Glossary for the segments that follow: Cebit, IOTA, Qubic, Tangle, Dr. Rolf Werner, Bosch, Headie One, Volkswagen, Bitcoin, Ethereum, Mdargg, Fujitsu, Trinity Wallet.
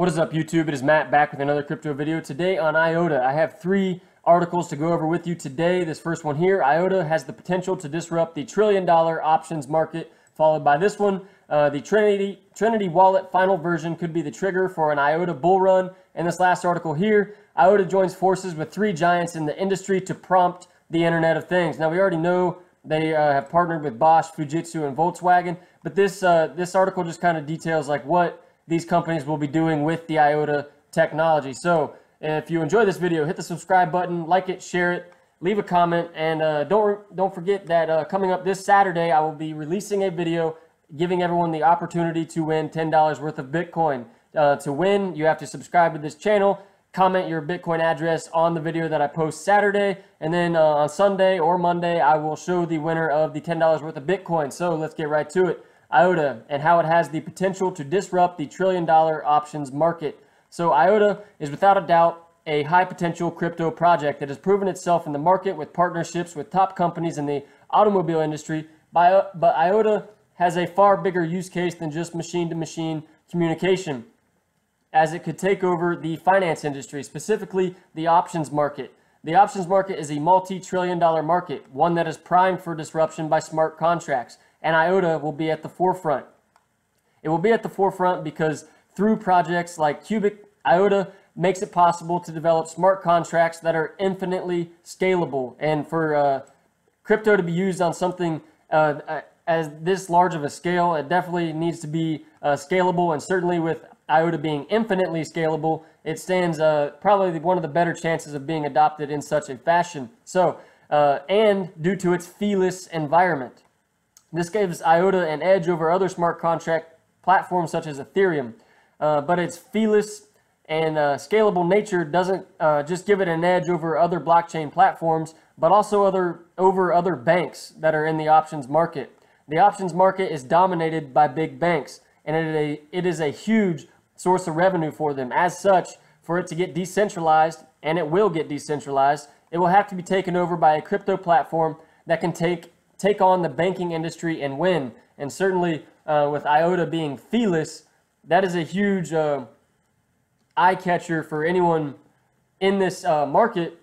What is up, YouTube? It is Matt back with another crypto video. Today on IOTA, I have three articles to go over with you today. This first one here, IOTA has the potential to disrupt the trillion-dollar options market, followed by this one, the Trinity Wallet final version could be the trigger for an IOTA bull run. And this last article here, IOTA joins forces with three giants in the industry to prompt the Internet of Things. Now, we already know they have partnered with Bosch, Fujitsu, and Volkswagen, but this article just kind of details like what these companies will be doing with the IOTA technology. So if you enjoy this video, hit the subscribe button, like it, share it, leave a comment, and don't forget that coming up this Saturday, I will be releasing a video giving everyone the opportunity to win $10 worth of Bitcoin. To win, you have to subscribe to this channel, comment your Bitcoin address on the video that I post Saturday, and then on Sunday or Monday, I will show the winner of the $10 worth of Bitcoin. So let's get right to it. IOTA and how it has the potential to disrupt the trillion-dollar options market. So IOTA is without a doubt a high-potential crypto project that has proven itself in the market with partnerships with top companies in the automobile industry, but IOTA has a far bigger use case than just machine-to-machine communication, as it could take over the finance industry, specifically the options market. The options market is a multi-trillion-dollar market, one that is primed for disruption by smart contracts, and IOTA will be at the forefront. It will be at the forefront because through projects like Qubic, IOTA makes it possible to develop smart contracts that are infinitely scalable, and for crypto to be used on something as this large of a scale, it definitely needs to be scalable, and certainly with IOTA being infinitely scalable, it stands probably one of the better chances of being adopted in such a fashion. So, and due to its feeless environment. This gives IOTA an edge over other smart contract platforms such as Ethereum, but its feeless and scalable nature doesn't just give it an edge over other blockchain platforms, but also over other banks that are in the options market. The options market is dominated by big banks, and it is a huge source of revenue for them. As such, for it to get decentralized, and it will get decentralized, it will have to be taken over by a crypto platform that can take on the banking industry and win. And certainly with IOTA being feeless, that is a huge eye catcher for anyone in this market,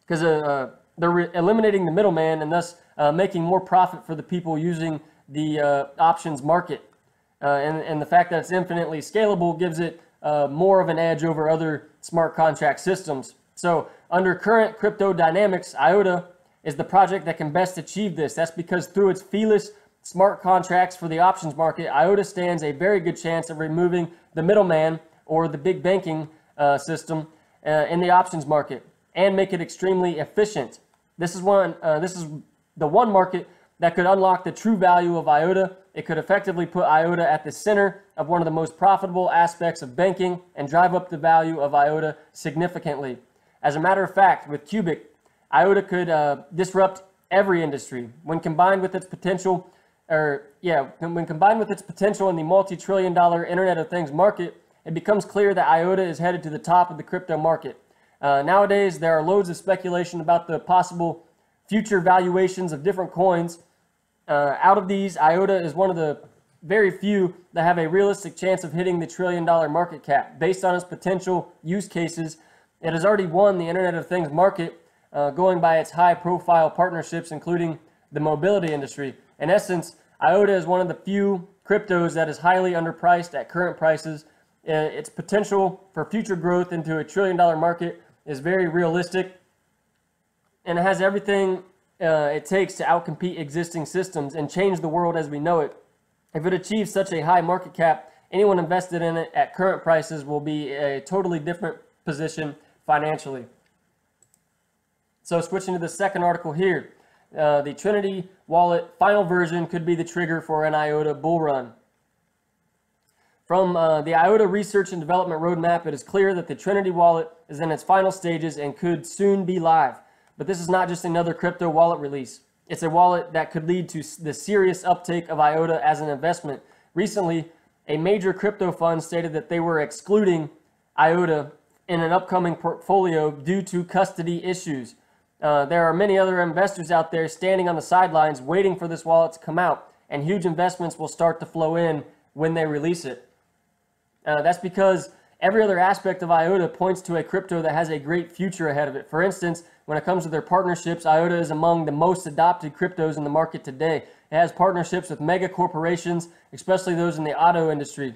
because they're eliminating the middleman and thus making more profit for the people using the options market. And the fact that it's infinitely scalable gives it more of an edge over other smart contract systems. So under current crypto dynamics, IOTA is the project that can best achieve this. That's because through its feeless smart contracts for the options market, IOTA stands a very good chance of removing the middleman or the big banking system in the options market and make it extremely efficient. This is the one market that could unlock the true value of IOTA. It could effectively put IOTA at the center of one of the most profitable aspects of banking and drive up the value of IOTA significantly. As a matter of fact, with Qubic, IOTA could disrupt every industry. When combined with its potential, in the multi-trillion-dollar Internet of Things market, it becomes clear that IOTA is headed to the top of the crypto market. Nowadays, there are loads of speculation about the possible future valuations of different coins. Out of these, IOTA is one of the very few that have a realistic chance of hitting the trillion-dollar market cap. Based on its potential use cases, it has already won the Internet of Things market, going by its high-profile partnerships, including the mobility industry. In essence, IOTA is one of the few cryptos that is highly underpriced at current prices. Its potential for future growth into a trillion-dollar market is very realistic, and it has everything it takes to outcompete existing systems and change the world as we know it. If it achieves such a high market cap, anyone invested in it at current prices will be a totally different position financially. So switching to the second article here, the Trinity Wallet final version could be the trigger for an IOTA bull run. From the IOTA research and development roadmap, it is clear that the Trinity Wallet is in its final stages and could soon be live. But this is not just another crypto wallet release. It's a wallet that could lead to the serious uptake of IOTA as an investment. Recently, a major crypto fund stated that they were excluding IOTA in an upcoming portfolio due to custody issues. There are many other investors out there standing on the sidelines waiting for this wallet to come out, and huge investments will start to flow in when they release it. That's because Every other aspect of IOTA points to a crypto that has a great future ahead of it. For instance, when it comes to their partnerships, IOTA is among the most adopted cryptos in the market today. It has partnerships with mega corporations, especially those in the auto industry.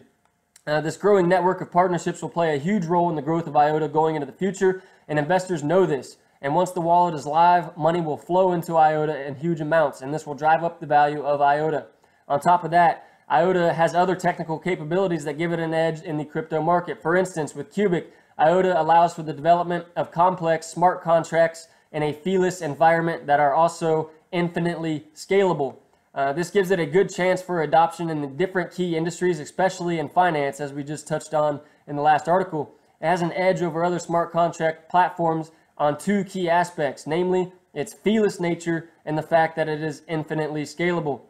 This growing network of partnerships will play a huge role in the growth of IOTA going into the future, and investors know this. And once the wallet is live, money will flow into IOTA in huge amounts, and this will drive up the value of IOTA. On top of that, IOTA has other technical capabilities that give it an edge in the crypto market. For instance, with Qubic, IOTA allows for the development of complex smart contracts in a feeless environment that are also infinitely scalable. This gives it a good chance for adoption in the different key industries, especially in finance, as we just touched on in the last article. It has an edge over other smart contract platforms on two key aspects, namely its feeless nature and the fact that it is infinitely scalable.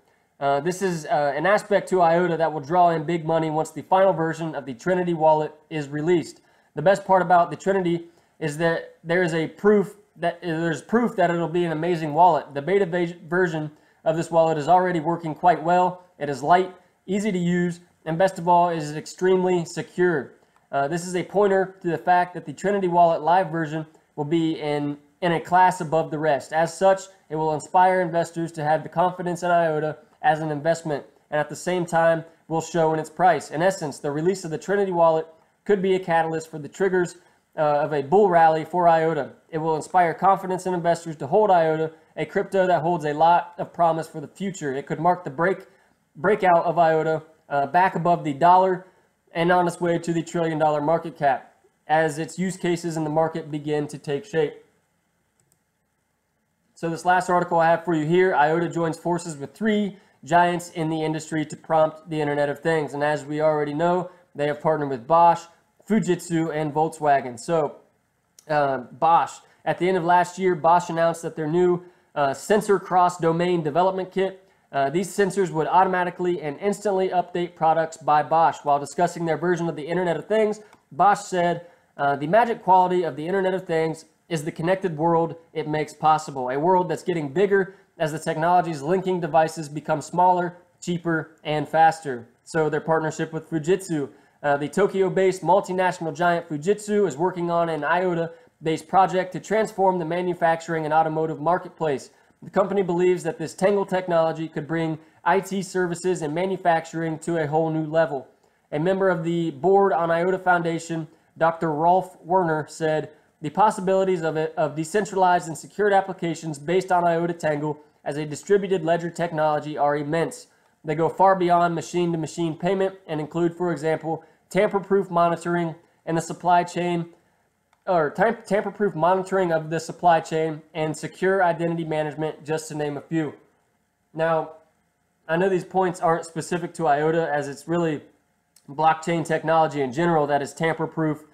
This is an aspect to IOTA that will draw in big money once the final version of the Trinity wallet is released. The best part about the Trinity is that there's proof that it'll be an amazing wallet. The beta version of this wallet is already working quite well. It is light, easy to use, and best of all, it is extremely secure. This is a pointer to the fact that the Trinity Wallet live version will be in a class above the rest. As such, it will inspire investors to have the confidence in IOTA as an investment, and at the same time will show in its price. In essence, the release of the Trinity Wallet could be a catalyst for the triggers of a bull rally for IOTA. It will inspire confidence in investors to hold IOTA, a crypto that holds a lot of promise for the future. It could mark the breakout of IOTA back above the dollar and on its way to the trillion-dollar market cap as its use cases in the market begin to take shape. So this last article I have for you here, IOTA joins forces with three giants in the industry to prompt the Internet of Things. And as we already know, they have partnered with Bosch, Fujitsu, and Volkswagen. So Bosch, at the end of last year, Bosch announced that their new sensor cross-domain development kit. These sensors would automatically and instantly update products by Bosch. While discussing their version of the Internet of Things, Bosch said, the magic quality of the Internet of Things is the connected world it makes possible, a world that's getting bigger as the technologies linking devices become smaller, cheaper, and faster. So their partnership with Fujitsu. The Tokyo-based multinational giant Fujitsu is working on an IOTA-based project to transform the manufacturing and automotive marketplace. The company believes that this Tangle technology could bring IT services and manufacturing to a whole new level. A member of the board on IOTA Foundation, Dr. Rolf Werner, said, "The possibilities of decentralized and secured applications based on IOTA Tangle as a distributed ledger technology are immense. They go far beyond machine-to-machine payment and include, for example, tamper-proof monitoring and the supply chain, or tamper-proof monitoring of the supply chain and secure identity management, just to name a few." Now, I know these points aren't specific to IOTA, as it's really blockchain technology in general that is tamper-proof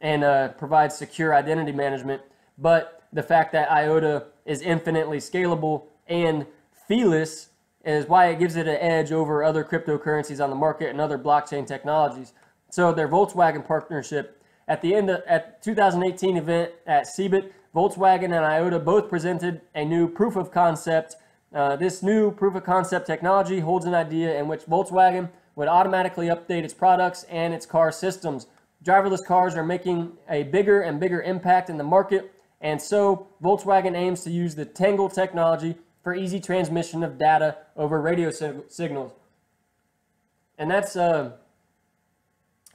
and provides secure identity management, but the fact that IOTA is infinitely scalable and feeless is why it gives it an edge over other cryptocurrencies on the market and other blockchain technologies. So their Volkswagen partnership. At the end of at 2018 event at Cebit, Volkswagen and IOTA both presented a new proof of concept. This new proof of concept technology holds an idea in which Volkswagen would automatically update its products and its car systems. Driverless cars are making a bigger and bigger impact in the market, and so Volkswagen aims to use the Tangle technology for easy transmission of data over radio signals. And that's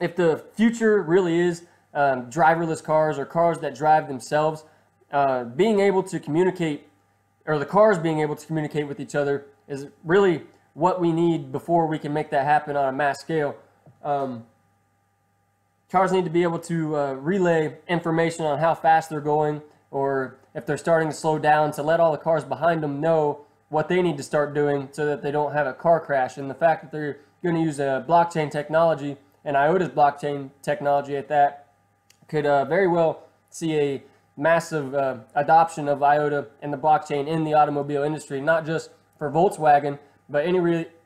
if the future really is driverless cars or cars that drive themselves, being able to communicate, or the cars being able to communicate with each other, is really what we need before we can make that happen on a mass scale. Cars need to be able to relay information on how fast they're going, or if they're starting to slow down, to let all the cars behind them know what they need to start doing so that they don't have a car crash. And the fact that they're going to use a blockchain technology, and IOTA's blockchain technology at that, could very well see a massive adoption of IOTA and the blockchain in the automobile industry, not just for Volkswagen, but any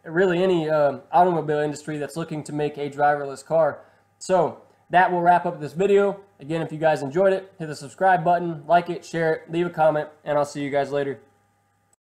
really any automobile industry that's looking to make a driverless car. So that will wrap up this video. Again, if you guys enjoyed it, hit the subscribe button, like it, share it, leave a comment, and I'll see you guys later.